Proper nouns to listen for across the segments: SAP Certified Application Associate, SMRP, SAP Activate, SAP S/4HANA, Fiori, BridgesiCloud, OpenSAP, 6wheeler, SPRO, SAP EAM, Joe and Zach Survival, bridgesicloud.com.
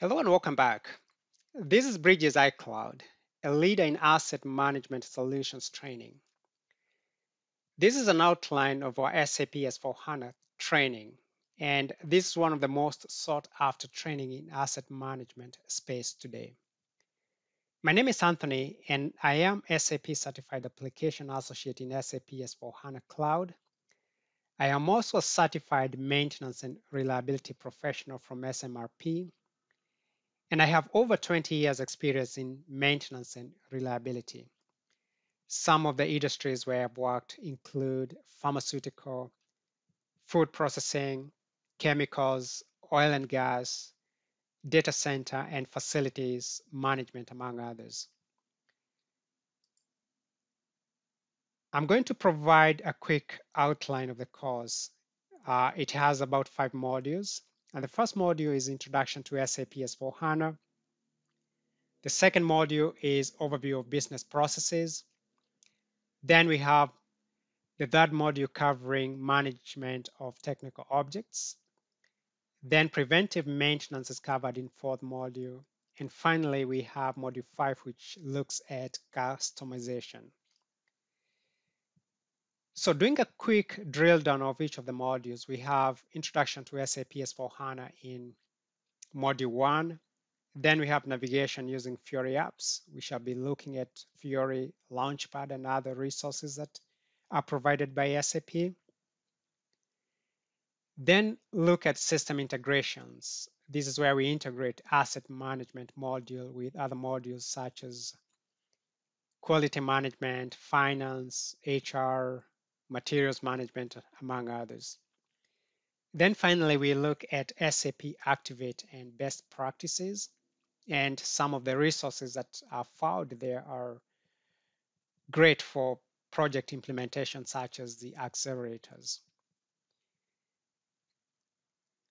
Hello and welcome back. This is BridgesiCloud, a leader in asset management solutions training. This is an outline of our SAP S/4HANA training, and this is one of the most sought after training in asset management space today. My name is Anthony, and I am SAP Certified Application Associate in SAP S/4HANA Cloud. I am also a Certified Maintenance and Reliability Professional from SMRP. And I have over 20 years experience in maintenance and reliability. Some of the industries where I've worked include pharmaceutical, food processing, chemicals, oil and gas, data center and facilities management, among others. I'm going to provide a quick outline of the course. It has about 5 modules. And the first module is Introduction to SAP S/4HANA. The second module is Overview of Business Processes. Then we have the third module covering Management of Technical Objects. Then Preventive Maintenance is covered in fourth module. And finally, we have Module 5, which looks at Customization. So doing a quick drill down of each of the modules, we have Introduction to SAP S/4HANA in Module 1. Then we have Navigation using Fiori apps. We shall be looking at Fiori Launchpad and other resources that are provided by SAP. Then look at System Integrations. This is where we integrate Asset Management module with other modules such as Quality Management, Finance, HR, Materials Management, among others. Then finally, we look at SAP Activate and best practices. And some of the resources that are found there are great for project implementation, such as the accelerators.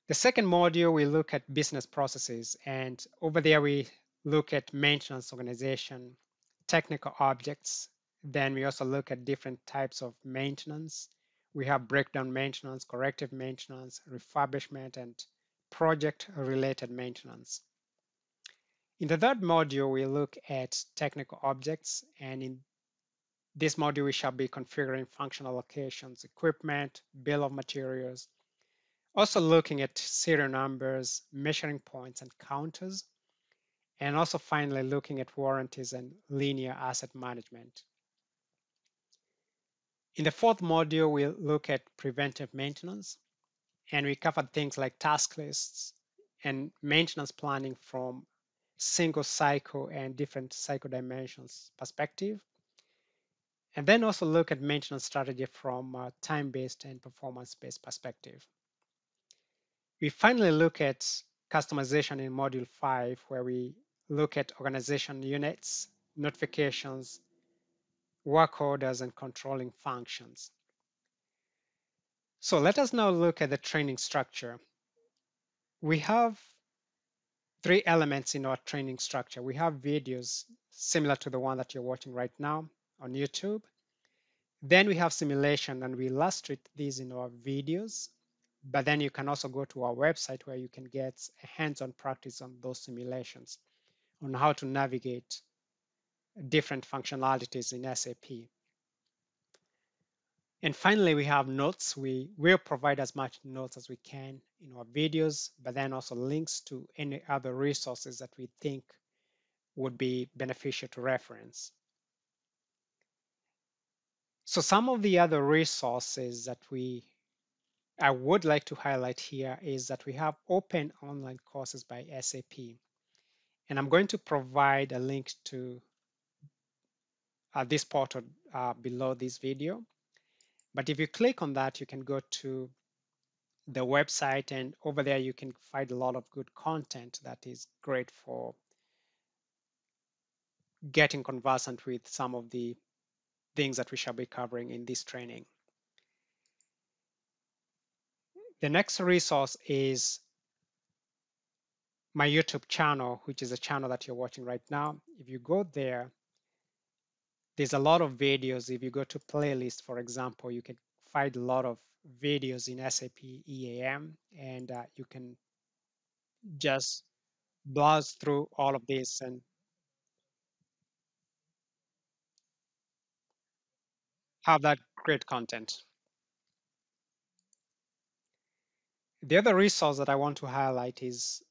The second module, we look at business processes. And over there, we look at maintenance organization, technical objects. Then we also look at different types of maintenance. We have breakdown maintenance, corrective maintenance, refurbishment, and project-related maintenance. In the third module, we look at technical objects. And in this module, we shall be configuring functional locations, equipment, bill of materials, also looking at serial numbers, measuring points, and counters, and also finally looking at warranties and linear asset management. In the fourth module, we'll look at preventive maintenance, and we covered things like task lists and maintenance planning from single cycle and different cycle dimensions perspective, and then also look at maintenance strategy from a time-based and performance-based perspective. We finally look at customization in Module 5, where we look at organization units, notifications, work orders, and controlling functions. So let us now look at the training structure. We have 3 elements in our training structure. We have videos similar to the one that you're watching right now on YouTube. Then we have simulation, and we illustrate these in our videos. But then you can also go to our website where you can get hands-on practice on those simulations on how to navigate different functionalities in SAP. And finally, we have notes. We will provide as much notes as we can in our videos, but then also links to any other resources that we think would be beneficial to reference. So some of the other resources that I would like to highlight here is that we have open online courses by SAP. And I'm going to provide a link to this portal below this video. But if you click on that, you can go to the website, and over there you can find a lot of good content that is great for getting conversant with some of the things that we shall be covering in this training. The next resource is my YouTube channel, which is a channel that you're watching right now. If you go there, there's a lot of videos. If you go to playlist, for example, you can find a lot of videos in SAP EAM, and you can just browse through all of this and have that great content. The other resource that I want to highlight is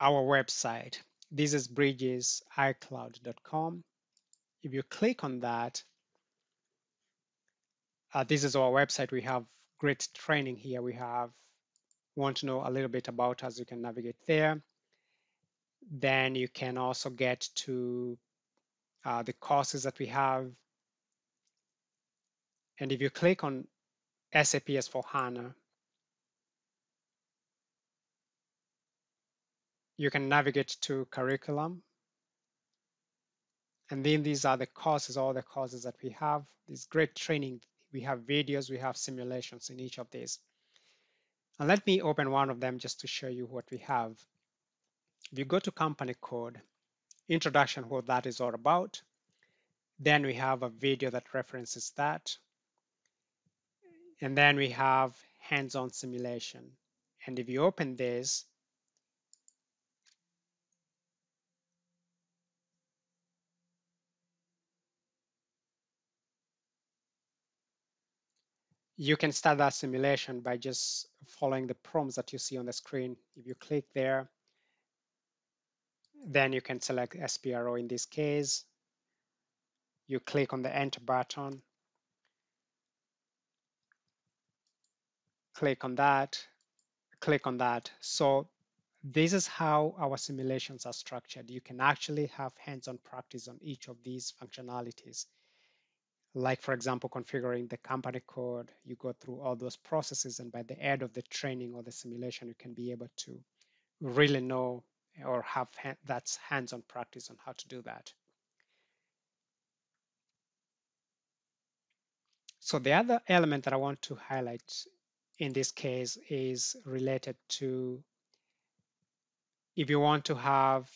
our website. This is bridgesicloud.com. If you click on that, this is our website. We have great training here. We have want to know a little bit about us. You can navigate there. Then you can also get to the courses that we have. And if you click on SAP S/4HANA, you can navigate to curriculum. And then these are the courses, all the courses that we have. This great training. We have videos, we have simulations in each of these. And let me open one of them just to show you what we have. If you go to company code, introduction, what that is all about. Then we have a video that references that. And then we have hands-on simulation. And if you open this, you can start that simulation by just following the prompts that you see on the screen. If you click there, then you can select SPRO in this case. You click on the enter button. Click on that, click on that. So this is how our simulations are structured. You can actually have hands-on practice on each of these functionalities. Like, for example, configuring the company code, you go through all those processes, and by the end of the training or the simulation, you can be able to really know or have that hands-on practice on how to do that. So the other element that I want to highlight in this case is related to if you want to have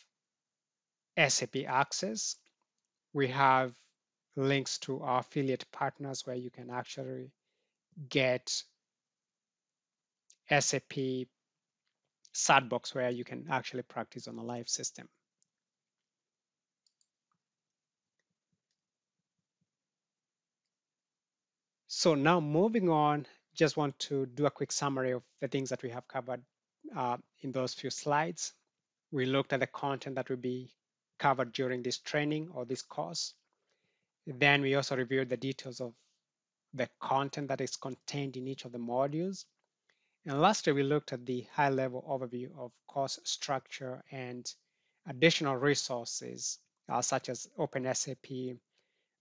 SAP access, we have links to our affiliate partners where you can actually get SAP sandbox where you can actually practice on a live system. So now moving on, just want to do a quick summary of the things that we have covered in those few slides. We looked at the content that will be covered during this training or this course. Then we also reviewed the details of the content that is contained in each of the modules. And lastly, we looked at the high-level overview of course structure and additional resources such as OpenSAP,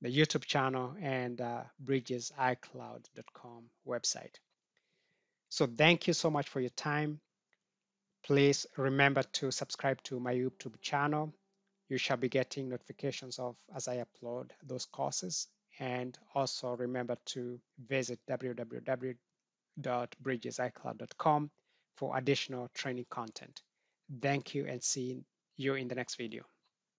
the YouTube channel, and bridgesicloud.com website. So thank you so much for your time. Please remember to subscribe to my YouTube channel. You shall be getting notifications as I upload those courses. And also remember to visit www.bridgesicloud.com for additional training content. Thank you and see you in the next video.